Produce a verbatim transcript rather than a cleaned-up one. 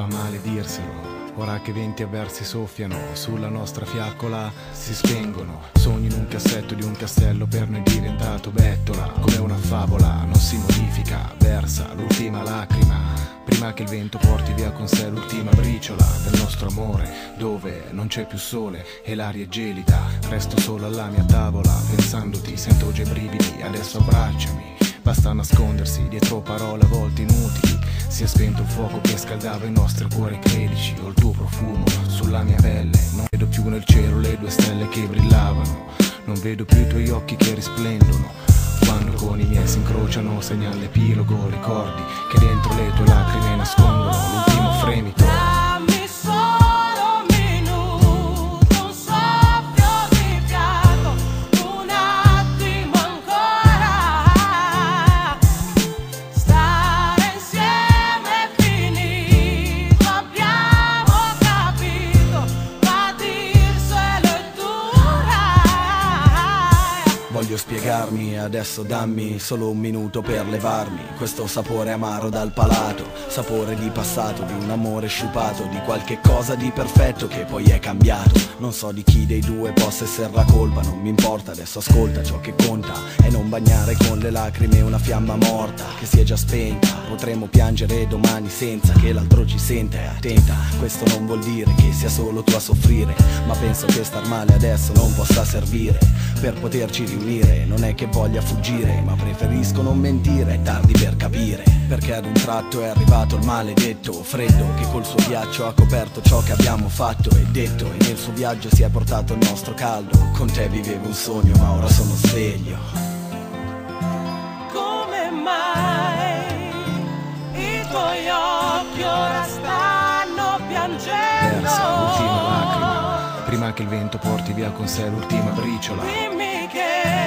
Fa male dirselo, ora che venti avversi soffiano sulla nostra fiaccola, si spengono sogni in un cassetto di un castello per noi diventato bettola. Come una favola non si modifica, versa l'ultima lacrima prima che il vento porti via con sé l'ultima briciola del nostro amore. Dove non c'è più sole e l'aria è gelida, resto solo alla mia tavola pensandoti, sento già i brividi. Adesso abbracciami, basta nascondersi dietro parole a volte inutili. Si è spento il fuoco che scaldava i nostri cuori credici. Ho il tuo profumo sulla mia pelle, non vedo più nel cielo le due stelle che brillavano, non vedo più i tuoi occhi che risplendono. Quando con i miei si incrociano segna l'epilogo, ricordi che dentro le tue lacrime nascondono l'ultimo fremito. Voglio spiegarmi, adesso dammi solo un minuto per levarmi questo sapore amaro dal palato, sapore di passato, di un amore sciupato, di qualche cosa di perfetto che poi è cambiato. Non so di chi dei due possa essere la colpa, non mi importa, adesso ascolta ciò che conta e non bagnare con le lacrime una fiamma morta che si è già spenta. Potremmo piangere domani senza che l'altro ci senta, e attenta, questo non vuol dire che sia solo tu a soffrire, ma penso che star male adesso non possa servire per poterci riunire. Non è che voglia fuggire, ma preferisco non mentire, è tardi per capire, perché ad un tratto è arrivato il maledetto freddo che col suo ghiaccio ha coperto ciò che abbiamo fatto e detto, e nel suo viaggio si è portato il nostro caldo. Con te vivevo un sogno, ma ora sono sveglio. Prima che il vento porti via con sé l'ultima briciola. Dimmi che